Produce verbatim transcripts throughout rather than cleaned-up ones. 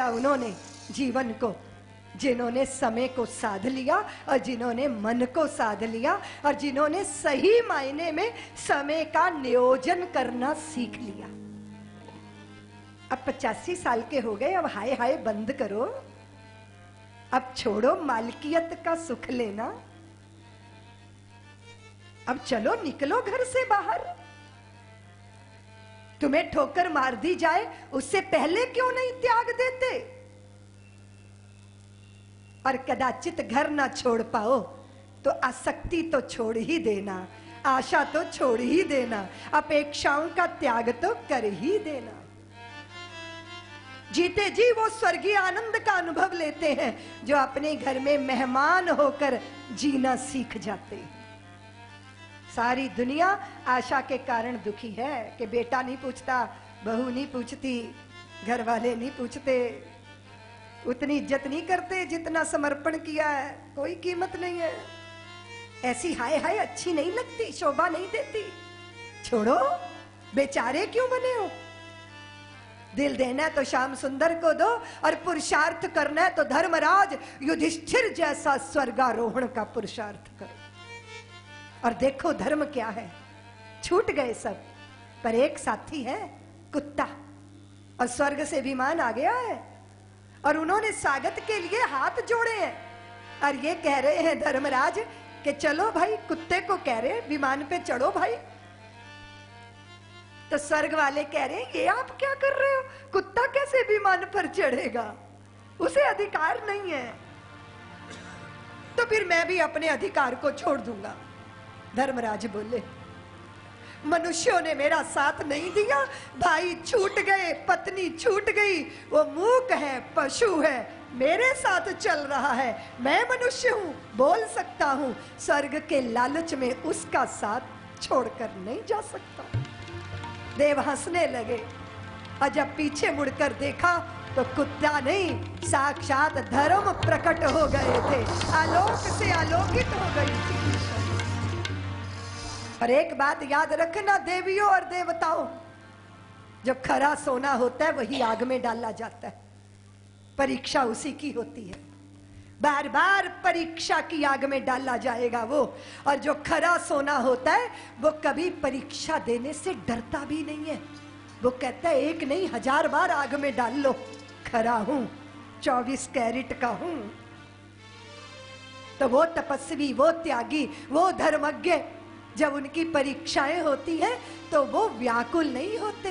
लिया उन्होंने जीवन को, जिन्होंने समय को साध लिया और जिन्होंने मन को साध लिया और जिन्होंने सही मायने में समय का नियोजन करना सीख लिया। अब पचासी साल के हो गए, अब हाय हाय बंद करो, अब छोड़ो मालकियत का सुख लेना, अब चलो निकलो घर से बाहर। तुम्हें ठोकर मार दी जाए उससे पहले क्यों नहीं त्याग देते? और कदाचित घर ना छोड़ पाओ तो आसक्ति तो छोड़ ही देना, आशा तो छोड़ ही देना, अपेक्षाओं का त्याग तो कर ही देना। जीते जी वो स्वर्गीय आनंद का अनुभव लेते हैं जो अपने घर में मेहमान होकर जीना सीख जाते हैं। सारी दुनिया आशा के कारण दुखी है कि बेटा नहीं पूछता, बहू नहीं पूछती, घर वाले नहीं पूछते, उतनी इज्जत नहीं करते जितना समर्पण किया है, कोई कीमत नहीं है। ऐसी हाय हाय अच्छी नहीं लगती, शोभा नहीं देती, छोड़ो, बेचारे क्यों बने हो? दिल देना है तो श्याम सुंदर को दो और पुरुषार्थ करना है तो धर्मराज युधिष्ठिर जैसा स्वर्गारोहण का पुरुषार्थ करो। और देखो धर्म क्या है, छूट गए सब, पर एक साथी है कुत्ता, और स्वर्ग से विमान आ गया है और उन्होंने स्वागत के लिए हाथ जोड़े हैं और ये कह रहे हैं धर्मराज कि चलो भाई, कुत्ते को कह रहे विमान पे चढ़ो भाई। तो स्वर्ग वाले कह रहे हैं ये आप क्या कर रहे हो, कुत्ता कैसे विमान पर चढ़ेगा, उसे अधिकार नहीं है। तो फिर मैं भी अपने अधिकार को छोड़ दूंगा। धर्मराज बोले मनुष्यों ने मेरा साथ नहीं दिया, भाई छूट गए, पत्नी छूट गई, वो मूक है, पशु है, मेरे साथ चल रहा है, मैं मनुष्य हूँ, बोल सकता हूँ, स्वर्ग के लालच में उसका साथ छोड़कर नहीं जा सकता। देव हंसने लगे और जब पीछे मुड़कर देखा तो कुत्ता नहीं, साक्षात धर्म प्रकट हो गए थे, आलोक से आलोकित हो गई थी। और एक बात याद रखना देवियों और देवताओं, जो खरा सोना होता है वही आग में डाला जाता है, परीक्षा उसी की होती है, बार बार परीक्षा की आग में डाला जाएगा वो। और जो खरा सोना होता है वो कभी परीक्षा देने से डरता भी नहीं है, वो कहता है एक नहीं हजार बार आग में डाल लो, खरा हूं, चौबीस कैरेट का हूं। तो वो तपस्वी, वो त्यागी, वो धर्मज्ञ, जब उनकी परीक्षाएं होती हैं तो वो व्याकुल नहीं होते,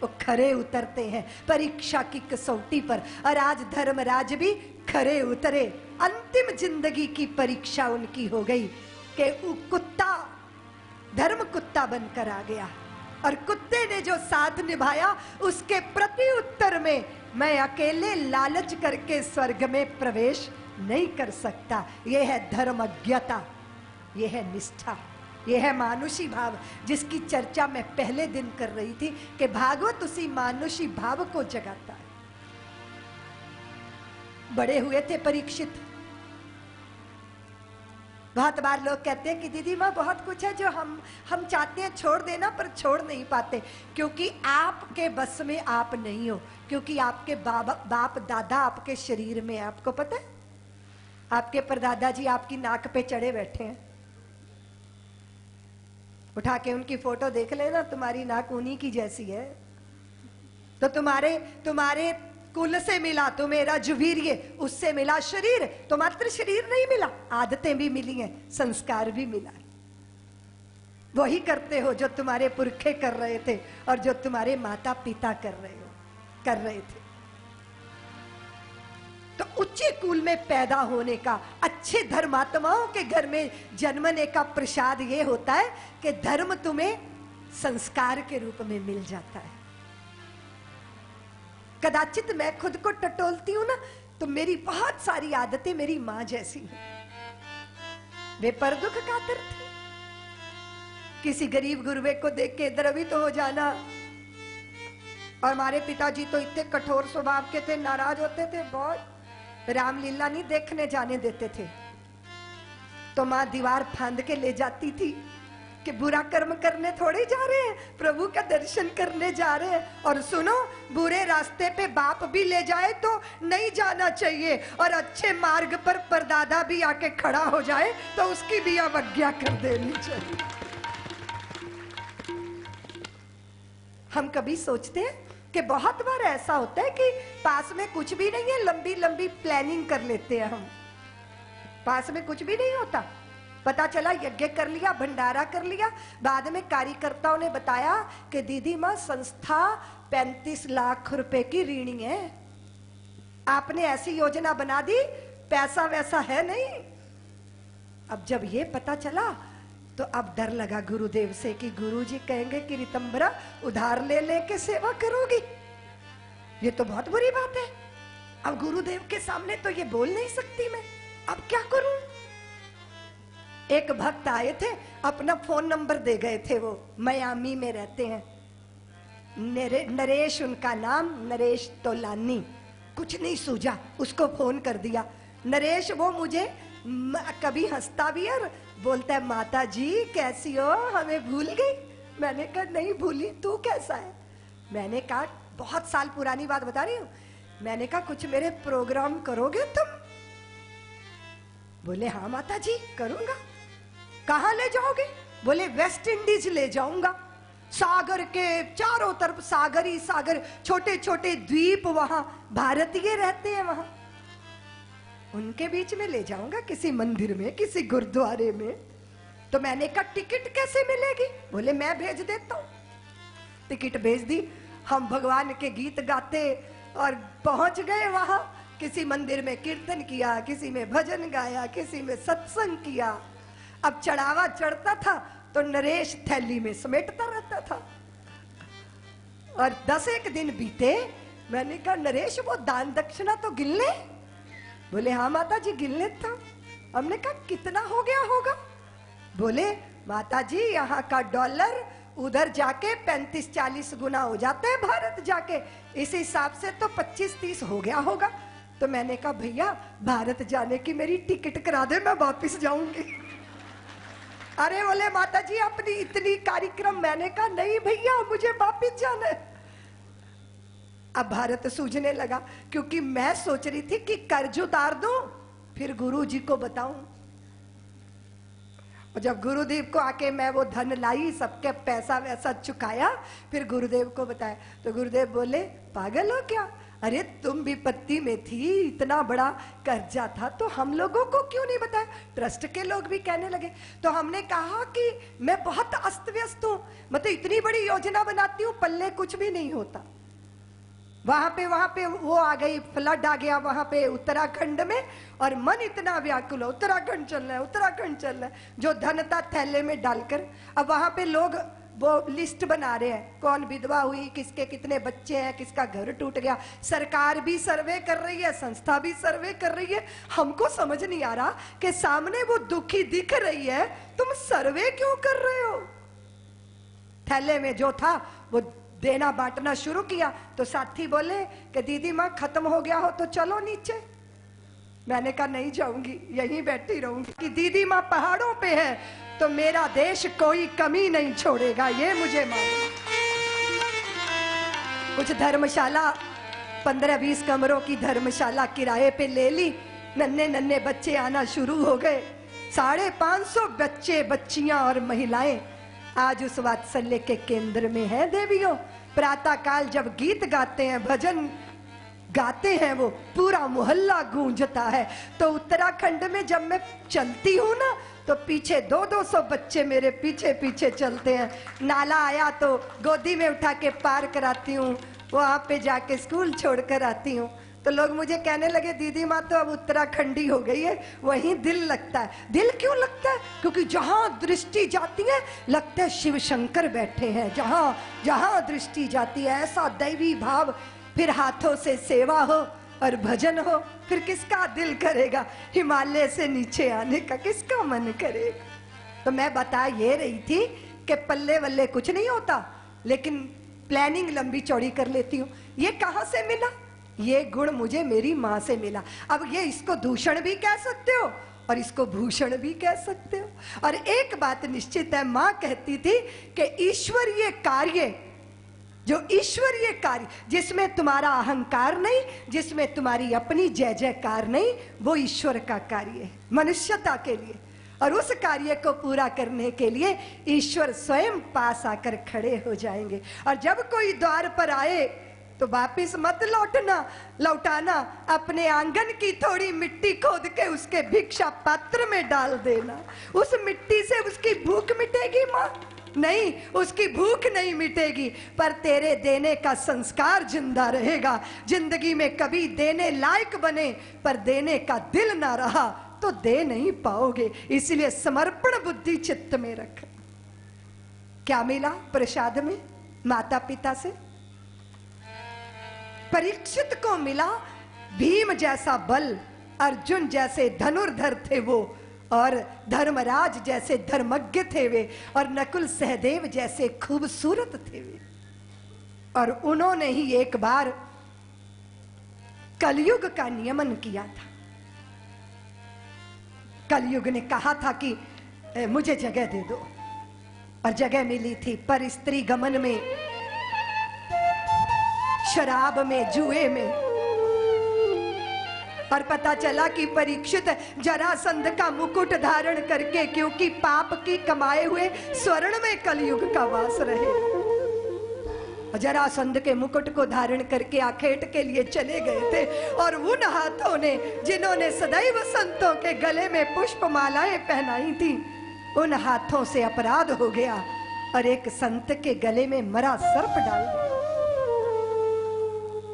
वो खरे उतरते हैं परीक्षा की कसौटी पर। और आज धर्मराज भी खरे उतरे, अंतिम जिंदगी की परीक्षा उनकी हो गई कि कुत्ता, धर्म कुत्ता बनकर आ गया, और कुत्ते ने जो साथ निभाया उसके प्रति उत्तर में मैं अकेले लालच करके स्वर्ग में प्रवेश नहीं कर सकता। यह है धर्मज्ञता, यह है निष्ठा, यह है मानुषी भाव, जिसकी चर्चा मैं पहले दिन कर रही थी कि भागवत उसी मानुषी भाव को जगाता है। बड़े हुए थे परीक्षित। बहुत बार लोग कहते हैं कि दीदी माँ बहुत कुछ है जो हम हम चाहते हैं छोड़ देना पर छोड़ नहीं पाते, क्योंकि आपके बस में आप नहीं हो, क्योंकि आपके बाप बाप दादा आपके शरीर में है। आपको पता है आपके परदादा जी आपकी नाक पे चढ़े बैठे हैं, उठा के उनकी फोटो देख लेना, तुम्हारी नाक उन्हीं की जैसी है। तो तुम्हारे तुम्हारे कुल से मिला तो मेरा जुवीर्य, उससे मिला शरीर, तो मात्र शरीर नहीं मिला, आदतें भी मिली हैं, संस्कार भी मिला। वही करते हो जो तुम्हारे पुरखे कर रहे थे और जो तुम्हारे माता पिता कर रहे हो कर रहे थे। तो उच्चे कुल में पैदा होने का, अच्छे धर्मात्माओं के घर में जन्मने का प्रसाद ये होता है कि धर्म तुम्हें संस्कार के रूप में मिल जाता है। कदाचित मैं खुद को टटोलती हूं ना, तो मेरी बहुत सारी आदतें मेरी माँ जैसी हैं। वे परदुख कातर थी, किसी गरीब गुरबे को देख के द्रवित तो हो जाना। और हमारे पिताजी तो इतने कठोर स्वभाव के थे, नाराज होते थे बहुत, रामलीला नहीं देखने जाने देते थे। तो माँ दीवार फांद के ले जाती थी कि बुरा कर्म करने थोड़े जा रहे हैं, प्रभु का दर्शन करने जा रहे हैं। और सुनो, बुरे रास्ते पे बाप भी ले जाए तो नहीं जाना चाहिए, और अच्छे मार्ग पर परदादा भी आके खड़ा हो जाए तो उसकी भी अवज्ञा कर देनी चाहिए। हम कभी सोचते हैं कि बहुत बार ऐसा होता है कि पास में कुछ भी नहीं है, लंबी लंबी प्लानिंग कर लेते हैं हम, पास में कुछ भी नहीं होता। पता चला यज्ञ कर लिया, भंडारा कर लिया, बाद में कार्यकर्ताओं ने बताया कि दीदी माँ संस्था पैंतीस लाख रुपए की ऋणी है, आपने ऐसी योजना बना दी, पैसा वैसा है नहीं। अब जब ये पता चला तो अब डर लगा गुरुदेव से कि गुरुजी कहेंगे कि रितंबरा उधार ले लेके सेवा करोगी, ये तो बहुत बुरी बात है। अब गुरुदेव के सामने तो ये बोल नहीं सकती मैं, अब क्या करूं। एक भक्त आए थे, अपना फोन नंबर दे गए थे, वो मियामी में रहते हैं, नरे, नरेश उनका नाम, नरेश तोलानी। कुछ नहीं सूझा, उसको फोन कर दिया। नरेश वो मुझे कभी हंसता भी है, बोलता है माता जी कैसी हो, हमें भूल गई। मैंने कहा नहीं भूली, तू कैसा है। मैंने कहा बहुत साल पुरानी बात बता रही हूँ, मैंने कहा कुछ मेरे प्रोग्राम करोगे तुम, बोले हाँ माता जी करूंगा। कहाँ ले जाओगे, बोले वेस्ट इंडीज ले जाऊंगा, सागर के चारों तरफ सागर ही सागर, छोटे छोटे द्वीप, वहां भारतीय रहते हैं, वहां उनके बीच में ले जाऊंगा, किसी मंदिर में किसी गुरुद्वारे में। तो मैंने कहा टिकट कैसे मिलेगी, बोले मैं भेज देता हूँ। टिकट भेज दी, हम भगवान के गीत गाते और पहुंच गए वहां। किसी मंदिर में कीर्तन किया, किसी में भजन गाया, किसी में सत्संग किया। अब चढ़ावा चढ़ता था तो नरेश थैली में समेटता रहता था। और दस एक दिन बीते, मैंने कहा नरेश वो दान दक्षिणा तो गिन ले, बोले हाँ माता जी गिन लेता हूँ। हमने कहा कितना हो गया होगा, बोले माता जी यहाँ का डॉलर उधर जाके पैंतीस चालीस गुना हो जाता है, भारत जाके, इस हिसाब से तो पच्चीस तीस हो गया होगा। तो मैंने कहा भैया भारत जाने की मेरी टिकट करा दे, मैं वापस जाऊंगी। अरे बोले माता जी अपनी इतनी कार्यक्रम, मैंने कहा नहीं भैया मुझे वापस जाना है। अब भारत सूझने लगा, क्योंकि मैं सोच रही थी कि कर्ज उतार दूं फिर गुरुजी को बताऊं। और जब गुरुदेव को आके मैं वो धन लाई, सबके पैसा वैसा चुकाया, फिर गुरुदेव को बताया तो गुरुदेव बोले पागल हो क्या, अरे तुम भी पत्ती में थी, इतना बड़ा कर्जा था तो हम लोगों को क्यों नहीं बताया। ट्रस्ट के लोग भी कहने लगे। तो हमने कहा कि मैं बहुत अस्त व्यस्त हूँ, मतलब इतनी बड़ी योजना बनाती हूँ, पल्ले कुछ भी नहीं होता। वहां पे वहां पे वो आ गई, फ्लड आ गया वहां पे उत्तराखंड में, और मन इतना व्याकुल है, उत्तराखंड चल रहा है, उत्तराखंड चल रहा है। जो धन था थैले में डालकर, अब वहां पे लोग वो लिस्ट बना रहे हैं, कौन विधवा हुई, किसके कितने बच्चे हैं, किसका घर टूट गया। सरकार भी सर्वे कर रही है, संस्था भी सर्वे कर रही है। हमको समझ नहीं आ रहा कि सामने वो दुखी दिख रही है, तुम सर्वे क्यों कर रहे हो। थैले में जो था वो देना बांटना शुरू किया तो साथी बोले कि दीदी माँ खत्म हो गया हो तो चलो नीचे। मैंने कहा नहीं जाऊंगी, यहीं बैठी रहूंगी कि दीदी माँ पहाड़ों पे है तो मेरा देश कोई कमी नहीं छोड़ेगा, ये मुझे मालूम। कुछ धर्मशाला पंद्रह बीस कमरों की धर्मशाला किराए पे ले ली। नन्हे नन्हे बच्चे आना शुरू हो गए, साढ़े पांच सौ बच्चे बच्चियां और महिलाएं आज उस वात्सल्य के केंद्र में है। देवियों, प्रातः काल जब गीत गाते हैं, भजन गाते हैं, वो पूरा मोहल्ला गूंजता है। तो उत्तराखंड में जब मैं चलती हूँ ना तो पीछे दो दो सौ बच्चे मेरे पीछे पीछे चलते हैं। नाला आया तो गोदी में उठा के पार कराती हूँ, वहाँ पे जाके स्कूल छोड़ कर आती हूँ। तो लोग मुझे कहने लगे दीदी माँ तो अब उत्तराखंडी हो गई है, वहीं दिल लगता है। दिल क्यों लगता है, क्योंकि जहाँ दृष्टि जाती है लगता है शिव शंकर बैठे हैं। जहाँ जहाँ दृष्टि जाती है ऐसा दैवी भाव। फिर हाथों से सेवा हो और भजन हो, फिर किसका दिल करेगा हिमालय से नीचे आने का, किसका मन करेगा। तो मैं बता ये रही थी कि पल्ले वल्ले कुछ नहीं होता, लेकिन प्लानिंग लंबी चौड़ी कर लेती हूँ। ये कहाँ से मिला, ये गुण मुझे मेरी माँ से मिला। अब ये इसको दूषण भी कह सकते हो और इसको भूषण भी कह सकते हो। और एक बात निश्चित है, माँ कहती थी कि ईश्वरीय कार्य, जो ईश्वरीय कार्य जिसमें तुम्हारा अहंकार नहीं, जिसमें तुम्हारी अपनी जय जयकार नहीं, वो ईश्वर का कार्य है मनुष्यता के लिए। और उस कार्य को पूरा करने के लिए ईश्वर स्वयं पास आकर खड़े हो जाएंगे। और जब कोई द्वार पर आए तो वापिस मत लौटना लौटाना अपने आंगन की थोड़ी मिट्टी खोद के उसके भिक्षा पात्र में डाल देना। उस मिट्टी से उसकी भूख मिटेगी माँ? नहीं, उसकी भूख नहीं मिटेगी, पर तेरे देने का संस्कार जिंदा रहेगा। जिंदगी में कभी देने लायक बने पर देने का दिल ना रहा तो दे नहीं पाओगे। इसलिए समर्पण बुद्धि चित्त में रख। क्या मिला प्रसाद में माता पिता से? परीक्षित को मिला भीम जैसा बल, अर्जुन जैसे धनुर्धर थे वो, और धर्मराज जैसे धर्मज्ञ थे वे, और नकुल सहदेव जैसे खूबसूरत थे वे। और उन्होंने ही एक बार कलयुग का नियमन किया था। कलयुग ने कहा था कि मुझे जगह दे दो, और जगह मिली थी, पर स्त्री गमन में, शराब में, जुए में। और पता चला कि परीक्षित जरासंध का मुकुट धारण करके, क्योंकि पाप की कमाए हुए स्वर्ण में कलयुग का वास रहे, जरासंध के मुकुट को धारण करके आखेट के लिए चले गए थे। और उन हाथों ने जिन्होंने सदैव संतों के गले में पुष्पमालाएं पहनाई थी, उन हाथों से अपराध हो गया और एक संत के गले में मरा सर्प डाल दिया।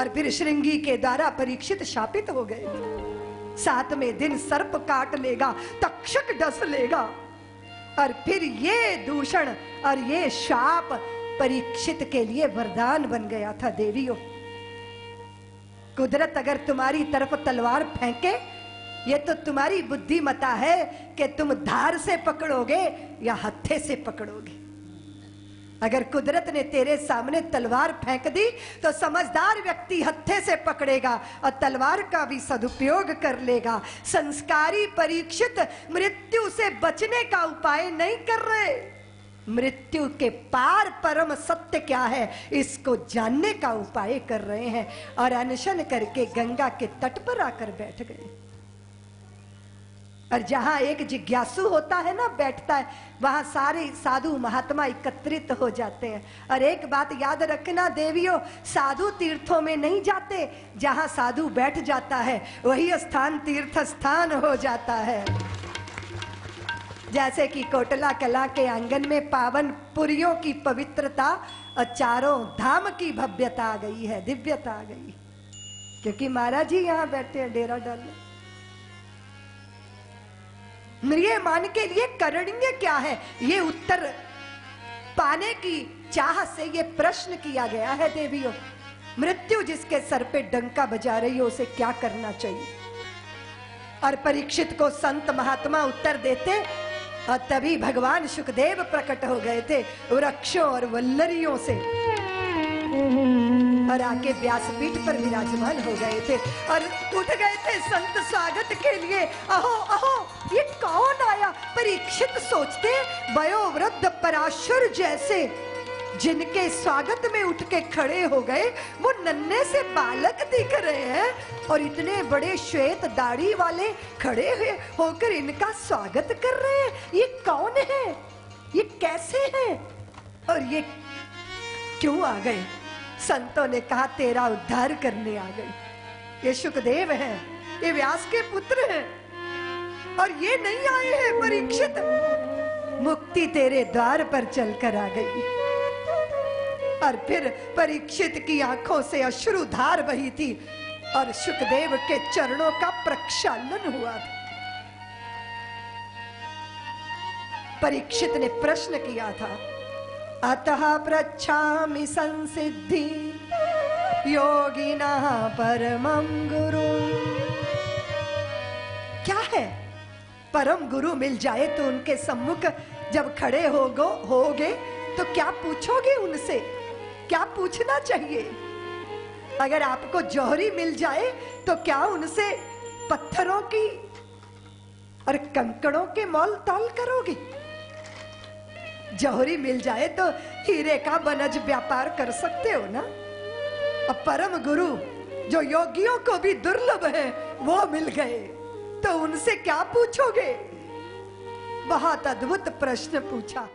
और फिर श्रृंगी के द्वारा परीक्षित शापित हो गए थे, सातवें दिन सर्प काट लेगा, तक्षक डस लेगा। और फिर ये दूषण और ये शाप परीक्षित के लिए वरदान बन गया था। देवियों, कुदरत अगर तुम्हारी तरफ तलवार फेंके, ये तो तुम्हारी बुद्धिमता है कि तुम धार से पकड़ोगे या हत्थे से पकड़ोगे। अगर कुदरत ने तेरे सामने तलवार फेंक दी तो समझदार व्यक्ति हत्थे से पकड़ेगा और तलवार का भी सदुपयोग कर लेगा। संस्कारी परीक्षित मृत्यु से बचने का उपाय नहीं कर रहे। मृत्यु के पार परम सत्य क्या है, इसको जानने का उपाय कर रहे हैं। और अनशन करके गंगा के तट पर आकर बैठ गए। और जहां एक जिज्ञासु होता है ना, बैठता है, वहां सारे साधु महात्मा एकत्रित हो जाते हैं। और एक बात याद रखना देवियों, साधु तीर्थों में नहीं जाते, जहां साधु बैठ जाता है वही स्थान तीर्थ स्थान हो जाता है। जैसे कि कोटला कला के आंगन में पावन पुरियों की पवित्रता और चारों धाम की भव्यता आ गई है, दिव्यता आ गई, क्योंकि महाराज जी यहाँ बैठे हैं डेरा डालने। म्रियमान के लिए करणीय क्या है, ये उत्तर पाने की चाह से ये प्रश्न किया गया है देवियों। मृत्यु जिसके सर पे डंका बजा रही हो, उसे क्या करना चाहिए? और परीक्षित को संत महात्मा उत्तर देते, और तभी भगवान सुखदेव प्रकट हो गए थे वृक्षों और वल्लरियों से, और आके व्यासपीठ पर विराजमान हो गए थे। और उठ गए थे संत स्वागत के लिए। अहो अहो, ये कौन आया? परीक्षित सोचते, वयोवृद्ध पराशर जैसे जिनके स्वागत में उठ के खड़े हो गए, वो नन्हे से बालक दिख रहे हैं, और इतने बड़े श्वेत दाढ़ी वाले खड़े हुए होकर इनका स्वागत कर रहे हैं। ये कौन है, ये कैसे है, और ये क्यों आ गए? संतों ने कहा, तेरा उद्धार करने आ गए। ये सुखदेव हैं, ये व्यास के पुत्र हैं, और ये नहीं आए हैं परीक्षित। मुक्ति तेरे द्वार पर चलकर आ गई। और फिर परीक्षित की आंखों से अश्रुधार बही थी, और सुखदेव के चरणों का प्रक्षालन हुआ था। परीक्षित ने प्रश्न किया था, अतः प्रच्छामि संसिद्धि योगिना परमं गुरु। क्या है, परम गुरु मिल जाए तो उनके सम्मुख जब खड़े होगो होगे तो क्या पूछोगे उनसे? क्या पूछना चाहिए? अगर आपको जौहरी मिल जाए तो क्या उनसे पत्थरों की और कंकड़ों के मोल ताल करोगे। जौहरी मिल जाए तो हीरे का बनज व्यापार कर सकते हो ना। अब परम गुरु जो योगियों को भी दुर्लभ है वो मिल गए तो उनसे क्या पूछोगे। बहुत अद्भुत प्रश्न पूछा।